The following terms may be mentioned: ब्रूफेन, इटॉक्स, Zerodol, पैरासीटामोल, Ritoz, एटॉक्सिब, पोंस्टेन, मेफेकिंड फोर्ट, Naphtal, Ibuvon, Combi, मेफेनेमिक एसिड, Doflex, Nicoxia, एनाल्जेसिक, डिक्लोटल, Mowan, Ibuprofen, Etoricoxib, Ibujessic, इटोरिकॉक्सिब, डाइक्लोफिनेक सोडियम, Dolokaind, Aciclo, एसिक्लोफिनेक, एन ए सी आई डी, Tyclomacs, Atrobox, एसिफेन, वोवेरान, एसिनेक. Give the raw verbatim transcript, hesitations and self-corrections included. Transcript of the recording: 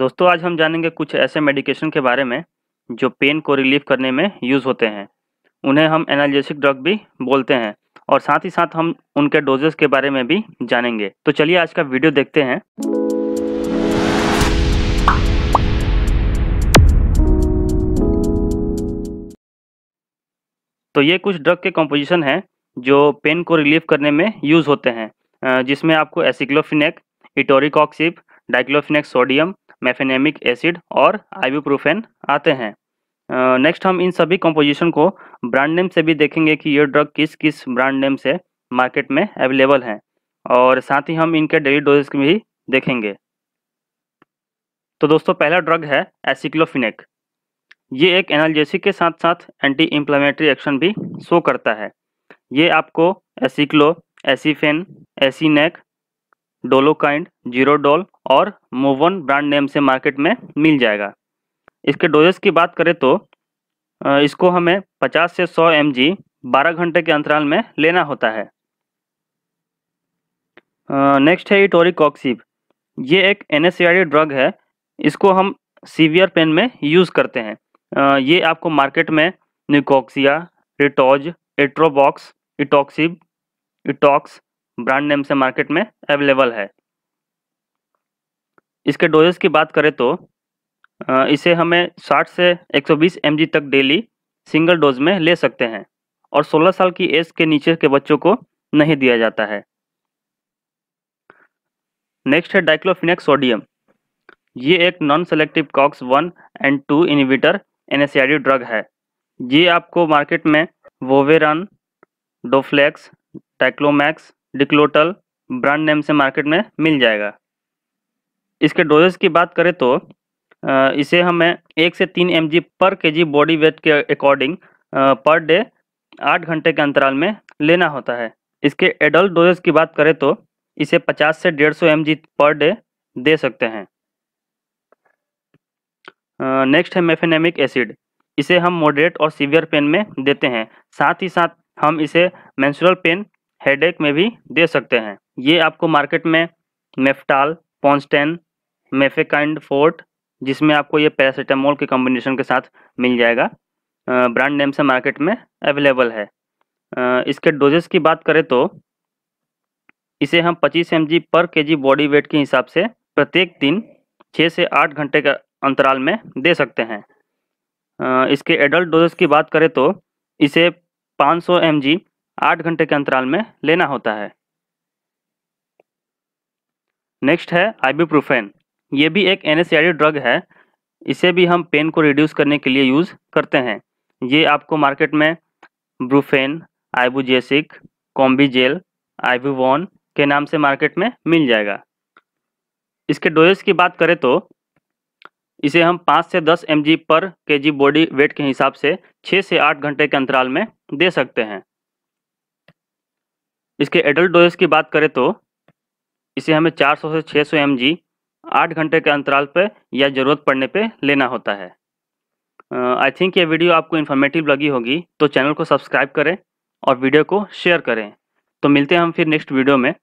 दोस्तों आज हम जानेंगे कुछ ऐसे मेडिकेशन के बारे में जो पेन को रिलीफ करने में यूज़ होते हैं। उन्हें हम एनाल्जेसिक ड्रग भी बोलते हैं और साथ ही साथ हम उनके डोजेस के बारे में भी जानेंगे। तो चलिए आज का वीडियो देखते हैं। तो ये कुछ ड्रग के कॉम्पोजिशन हैं जो पेन को रिलीफ करने में यूज़ होते हैं, जिसमें आपको एसिक्लोफिनेक, इटोरिकॉक्सिब, डाइक्लोफिनेक सोडियम, मेफेनेमिक एसिड और आइबुप्रोफेन आते हैं। नेक्स्ट हम इन सभी कंपोजिशन को ब्रांड नेम से भी देखेंगे कि ये ड्रग किस किस ब्रांड नेम से मार्केट में अवेलेबल हैं और साथ ही हम इनके डेली डोजेस भी देखेंगे। तो दोस्तों पहला ड्रग है एसिक्लोफिनेक। ये एक एनाल्जेसिक के साथ साथ एंटी इंफ्लेमेटरी एक्शन भी शो करता है। ये आपको एसिक्लो, एसिफेन, एसिनेक, डोलोकाइंड, जीरोडोल और मोवन ब्रांड नेम से मार्केट में मिल जाएगा। इसके डोजेस की बात करें तो इसको हमें पचास से सौ एम जी बारह घंटे के अंतराल में लेना होता है। नेक्स्ट है एटोरिकॉक्सिब। ये एक एन ए सी आई डी drug है। इसको हम सीवियर पेन में यूज़ करते हैं। आ, ये आपको मार्केट में निकोक्सिया, रिटोज, एट्रोबॉक्स, एटॉक्सिब, इटॉक्स ब्रांड नेम से मार्केट में अवेलेबल है। इसके डोजेस की बात करें तो इसे हमें साठ से एक सौ बीस एम जी तक डेली सिंगल डोज में ले सकते हैं और सोलह साल की एज के नीचे के बच्चों को नहीं दिया जाता है। नेक्स्ट है डाइक्लोफिनेक सोडियम। ये एक non selective COX one and two inhibitor एन ए सी आई डी drug है। ये आपको मार्केट में वोवेरान, डोफ्लेक्स, टाइक्लोमैक्स, डिक्लोटल ब्रांड नेम से मार्केट में मिल जाएगा। इसके डोजेस की बात करें तो इसे हमें एक से तीन M G per K G body weight के अकॉर्डिंग पर डे आठ घंटे के अंतराल में लेना होता है। इसके एडल्ट डोजेस की बात करें तो इसे पचास से डेढ़ सौ M G per day they सकते हैं। नेक्स्ट है मेफेनेमिक एसिड। इसे हम मॉडरेट और सीवियर पेन में देते हैं, साथ ही साथ हम इसे मेंस्ट्रुअल पेन, हेडेक में भी दे सकते हैं। ये आपको मार्केट में नेफ्टाल, पोंस्टेन, मेफेकिंड फोर्ट, जिसमें आपको ये पैरासीटामोल के कॉम्बिनेशन के साथ मिल जाएगा, ब्रांड नेम से मार्केट में अवेलेबल है। इसके डोजेस की बात करें तो इसे हम पच्चीस एम जी पर केजी बॉडी वेट के हिसाब से प्रत्येक दिन छह से आठ घंटे के अंतराल में दे सकते हैं। इसके एडल्ट डोजेस की बात करें तो इसे पाँच सौ एम जी आठ घंटे के अंतराल में लेना होता है। नेक्स्ट है आइबुप्रोफेन। ये भी एक एन ए सी आई डी drug है। इसे भी हम पेन को रिड्यूस करने के लिए यूज़ करते हैं। ये आपको मार्केट में ब्रूफेन, Ibugesic, combi gel, Ibuvon के नाम से मार्केट में मिल जाएगा। इसके डोजेस की बात करें तो इसे हम पाँच से दस एम जी पर केजी बॉडी वेट के हिसाब से छह से आठ घंटे के अंतराल में दे सकते हैं। इसके एडल्ट डोजेस की बात करें तो इसे हमें चार सौ से छह सौ एम जी आठ घंटे के अंतराल पे या ज़रूरत पड़ने पे लेना होता है। आई uh, थिंक ये वीडियो आपको इन्फॉर्मेटिव लगी होगी, तो चैनल को सब्सक्राइब करें और वीडियो को शेयर करें। तो मिलते हैं हम फिर नेक्स्ट वीडियो में।